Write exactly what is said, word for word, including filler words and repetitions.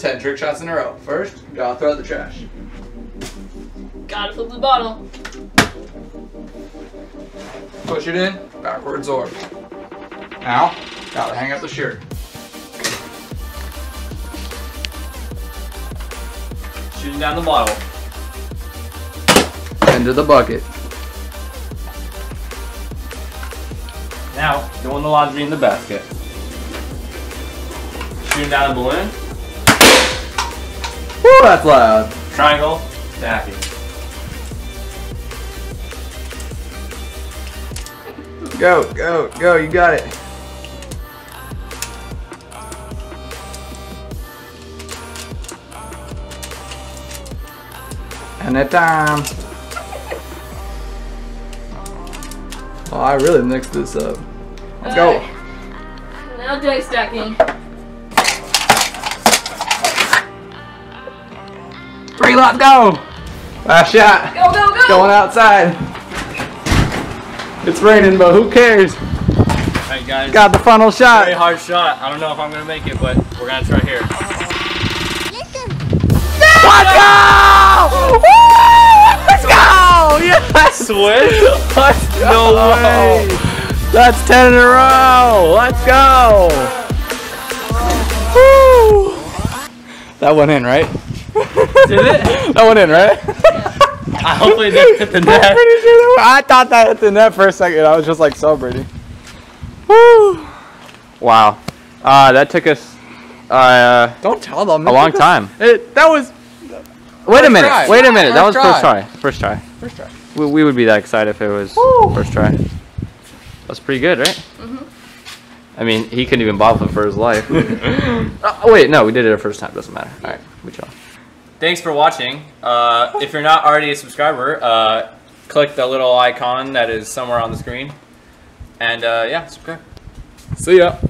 ten trick shots in a row. First, you gotta throw out the trash. Gotta flip the bottle. Push it in, backwards order. Now, gotta hang up the shirt. Shooting down the bottle. Into the bucket. Now, doing the laundry in the basket. Shooting down a balloon. Woo, that's loud. Triangle, stacking. Go, go, go, you got it. And that time. Oh, I really mixed this up. Let's go. Right. Now dice stacking. Three lot go. Last shot. Go, go, go. It's going outside. It's raining, but who cares? All right, guys. Got the funnel shot. Very hard shot. I don't know if I'm gonna make it, but we're gonna try here. Let's go! Woo! Let's go! Yes! Switch? No way! That's ten in a row! Let's go! Woo! That went in, right? Did it? That went in, right? I hopefully it didn't hit the net. I'm pretty sure that I thought that hit the net for a second. I was just like celebrating. Woo! Wow. Uh, that took us uh, Don't tell them. a long time. It, that was... Wait a minute, try. wait a minute, first that was first try. try, first try. First try. We, we would be that excited if it was Woo. first try. That's pretty good, right? Mm -hmm. I mean, he couldn't even bobble for his life. Oh, wait, no, we did it our first time, doesn't matter. All right, we try. Thanks for watching. Uh, if you're not already a subscriber, uh, click the little icon that is somewhere on the screen. And uh, yeah, subscribe. See ya.